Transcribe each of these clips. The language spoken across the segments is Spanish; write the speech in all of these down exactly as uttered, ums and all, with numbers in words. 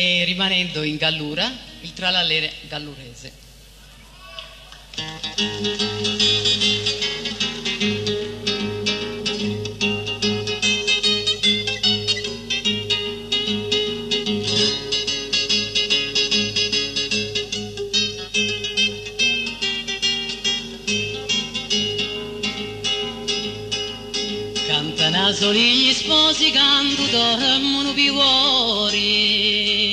e rimanendo in Gallura il Trallallera Gallurese. Cantano solo gli sposi, canto dormono più cuori.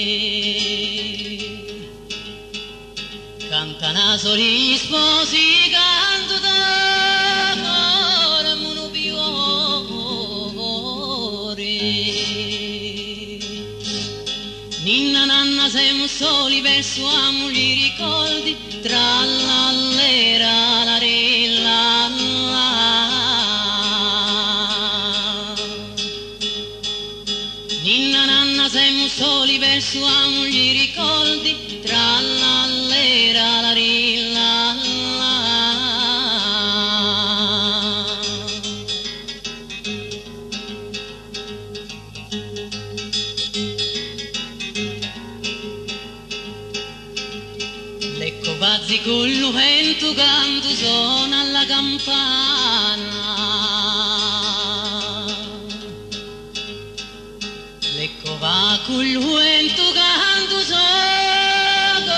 Cantano solo gli sposi, canto dormono più cuori. Ninna nanna siamo soli, verso amo gli ricordi, trallallera la rilla. Siamo soli verso amo gli ricordi, trallallera la rilla. Le covazzi con l'uvento canto suona alla campana. Ecco va col vento canto suona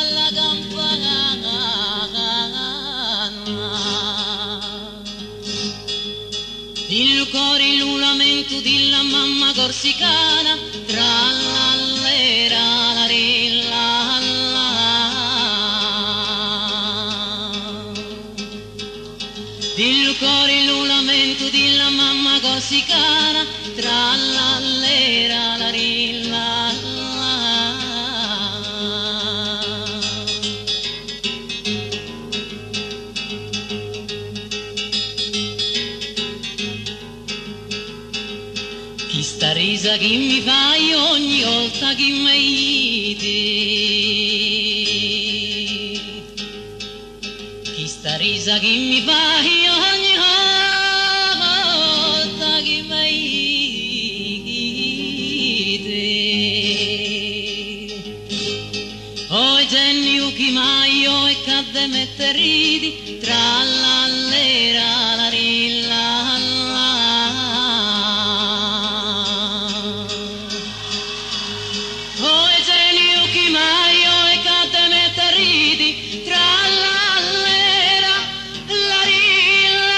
alla campana. Il cuore in un lamento della mamma corsicana, trallallera la rilla. Il cuore in un lamento della mamma corsicana, trallallera la rilla. Chi sta risa che mi fai ogni volta che mi vedi, chi sta risa che mi fai ogni volta che mi vedi. Oi Jenny Ukimaio e cadde me te ridi, trallallera la rilla. Oi Jenny Ukimaio e cadde me te ridi, trallallera la rilla.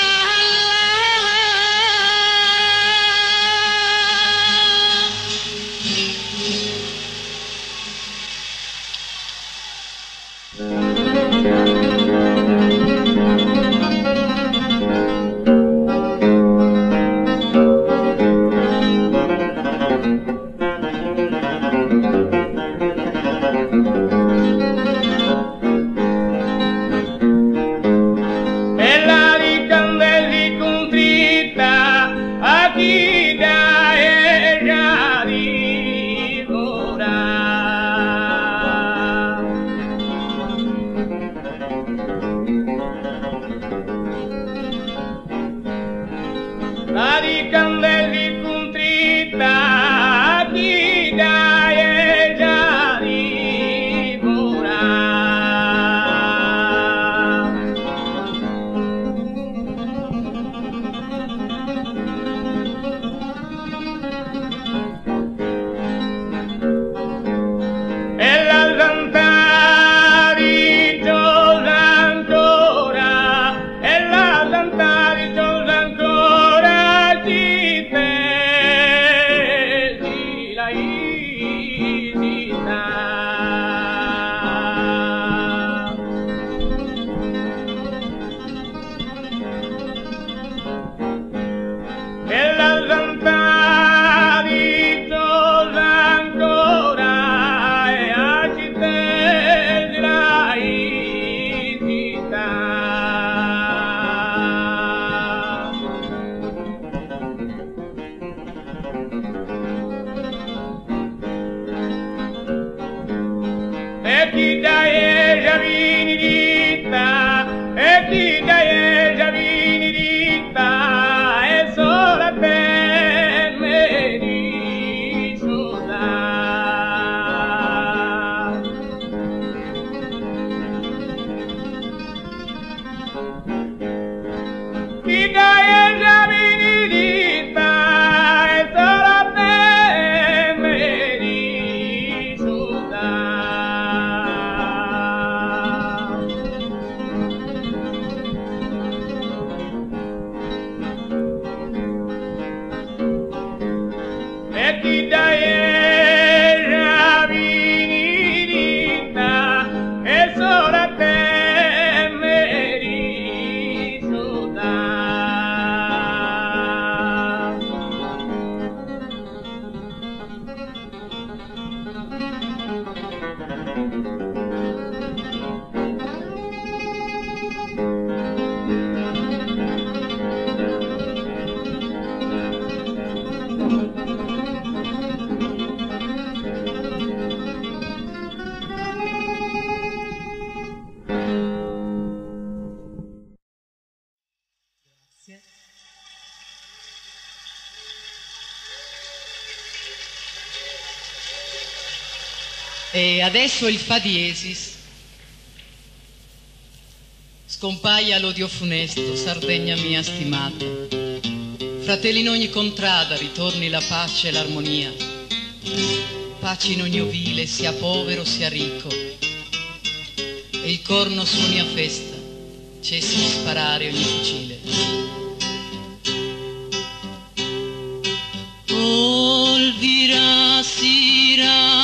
Thank you. E adesso il fa diesis, scompaia l'odio funesto, Sardegna mia stimata. Fratelli in ogni contrada, ritorni la pace e l'armonia. Pace in ogni ovile, sia povero sia ricco. E il corno suoni a festa, cessi di sparare ogni fucile. Olvira sira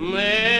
Man.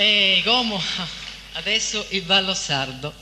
E come adesso il ballo sardo.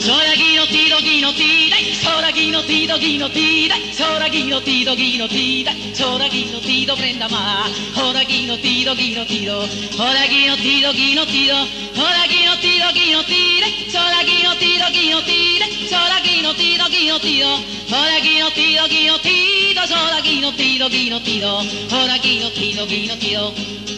Soraghino ti doghino ti dai, soraghino ti doghino ti dai, soraghino ti doghino ti dai, soraghino ti do prenda ma, soraghino ti doghino ti do, soraghino ti doghino ti do, soraghino ti doghino ti dai, soraghino ti doghino ti dai, soraghino ti doghino ti do. Ora ghino tido ghino tido, ora ghino tido ghino tido, ora ghino tido ghino tido.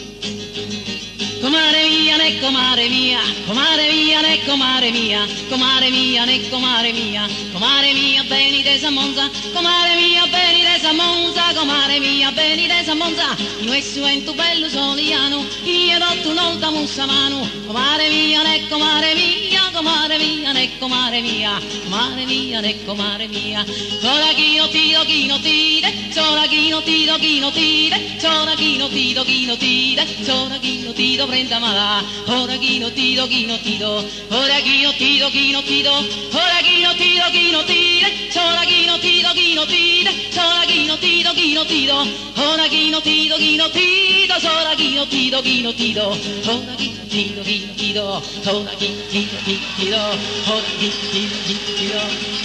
Comare mia ne comare mia, comare mia ne comare mia, comare mia ne comare mia, comare mia benedesa Monza, comare mia benedesa Monza, comare mia benedesa Monza. Io e su in tu bello soliano, io do tu non da mussa mano, comare mia ne comare mia. Comare mia, ne comare mia, comare mia, ne comare mia. Soraghino ti doghino ti de, soraghino ti doghino ti de, soraghino ti doghino ti de, soraghino ti do prenda mala, soraghino ti doghino ti do, soraghino ti doghino ti do, soraghino ti doghino ti de, soraghino ti doghino ti de, soraghino ti doghino ti do, soraghino ti doghino ti do, soraghino ti doghino ti do, soraghino ti doghino ti do, soraghino ti doghino. Tiro, hot, tiro, tiro, tiro. Grazie.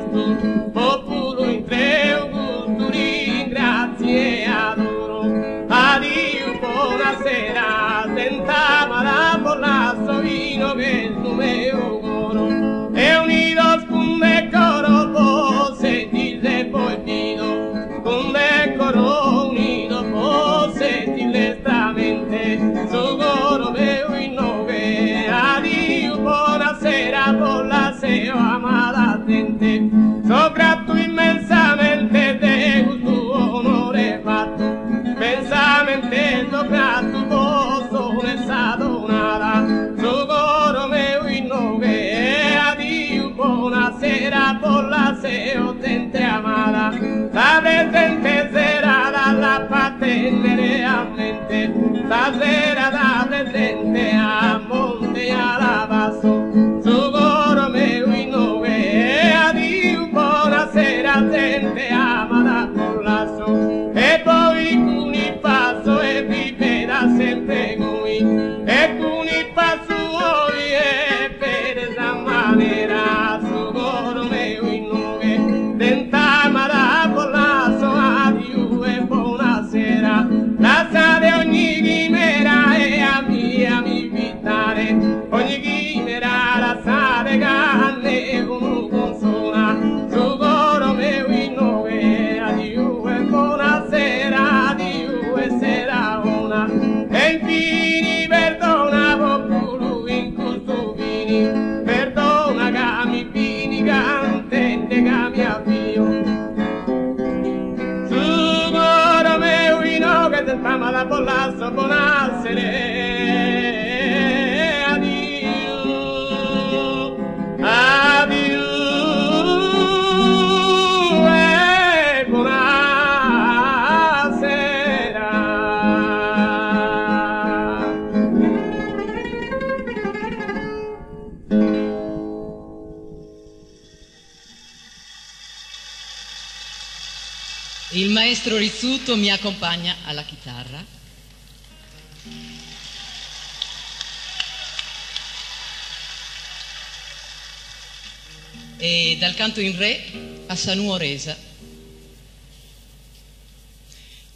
gusto, oppure in tre un gusto, ringrazio e adoro. Addio, buonasera, senza mala borrasso vino che il tuo mio coro. E unido scunde coro, può sentirle poi vino, scunde coro unido, può sentirle stranamente, su coro mio in nove. Addio, buonasera, buonasera, amata. Sopra tu immensamente te gusto onore fatto, pensamente sopra tu posto ne sa donata, su coro meo in nove, e addio, buonasera, buonasera, tente amata, la presente serata la fa tenere a mente, la sera da presente a monte alla passo. Te ama da collasso e poi con il passo e vivera sempre qui e con il passo voi e per la maniera su coro meo in nove tentama da collasso addio e buonasera la sa di ogni chimera e a mia mi vitare ogni chimera la sa di canne con un consona ma la bollazzo, buonasera, addio, addio, e buonasera. Il maestro Rizzuto mi accompagna alla chitarra. E dal canto in re a Sa Nuoresa.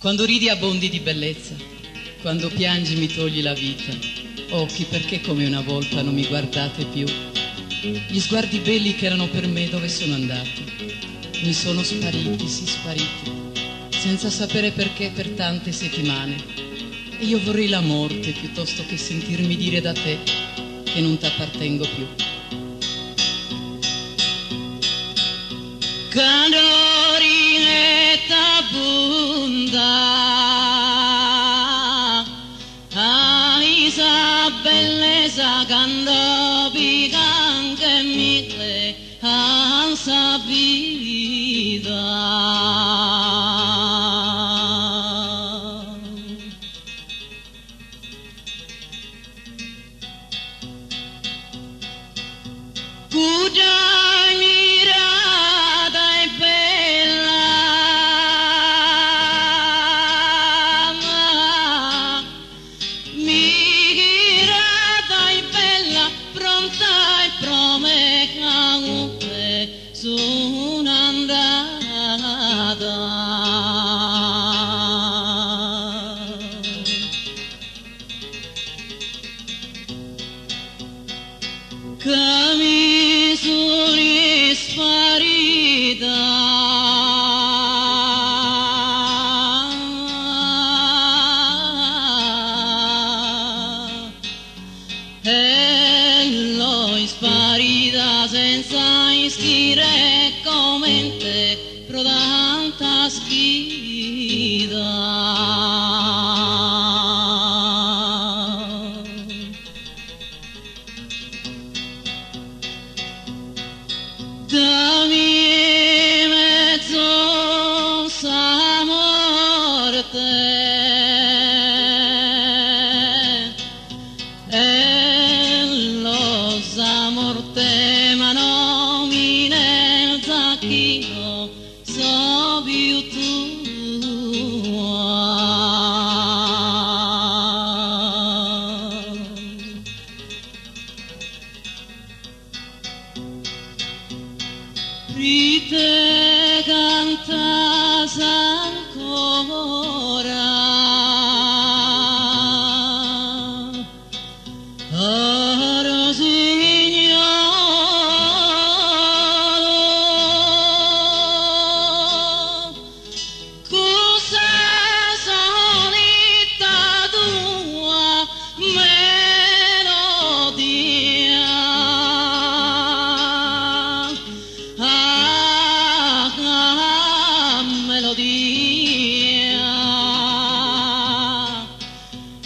Quando ridi abbondi di bellezza, quando piangi mi togli la vita. Occhi, perché come una volta non mi guardate più? Gli sguardi belli che erano per me dove sono andati? Mi sono spariti, sì spariti, senza sapere perché per tante settimane. E io vorrei la morte piuttosto che sentirmi dire da te che non t'appartengo più. Canorinetta bunda, a Isabellesa candobi canche mite ansa vida. Please. di te cantas ancora, oh Rosignolo, cosa solita tua melodia.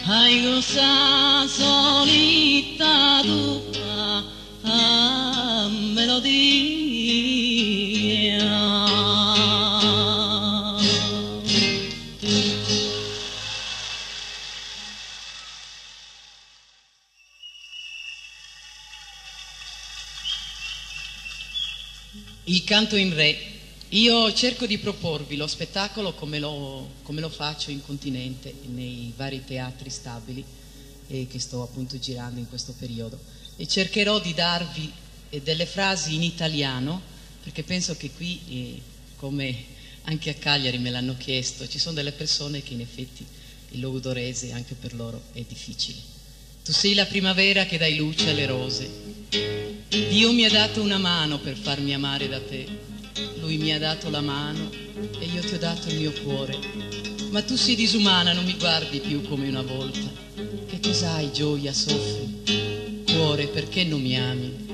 Ay, cosa solita tua ah, melodía. Il Canto in Re. Io cerco di proporvi lo spettacolo come lo, come lo faccio in continente, nei vari teatri stabili eh, che sto appunto girando in questo periodo, e cercherò di darvi eh, delle frasi in italiano, perché penso che qui, eh, come anche a Cagliari me l'hanno chiesto, ci sono delle persone che in effetti il logudorese anche per loro è difficile. Tu sei la primavera che dai luce alle rose, Dio mi ha dato una mano per farmi amare da te. Lui mi ha dato la mano e io ti ho dato il mio cuore, ma tu sei disumana, non mi guardi più come una volta. Che cos'hai, gioia, soffri, cuore, perché non mi ami?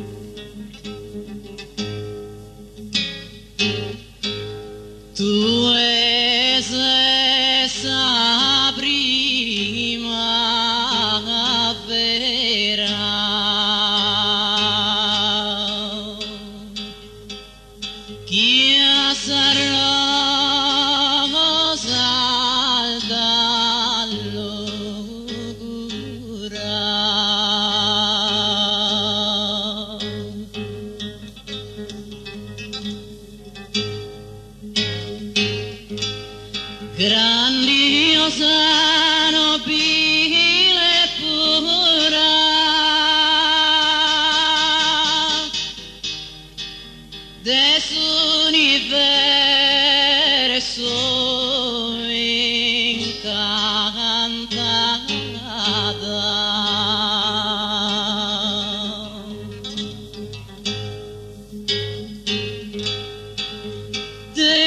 Tu es la primavera. Grandiosa, nobile, pura, desuniverso encantada, de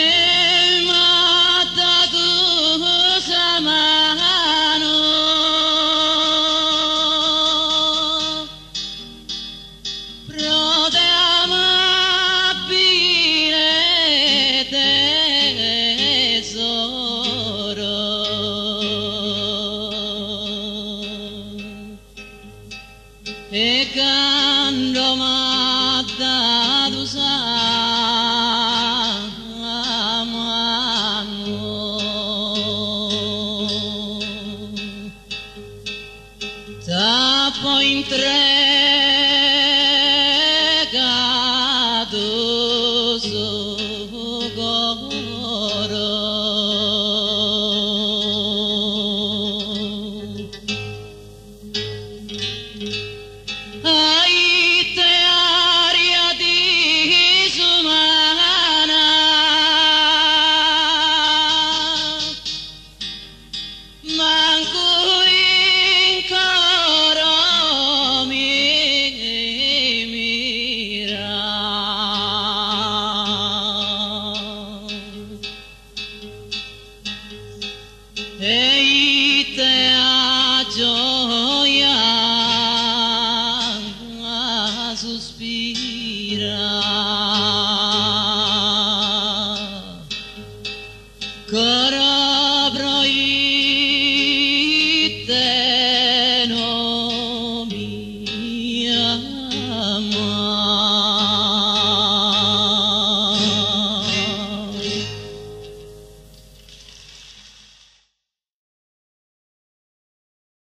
Pecando matados a mano, tapo entregado su coro. E te a gioia a suspira.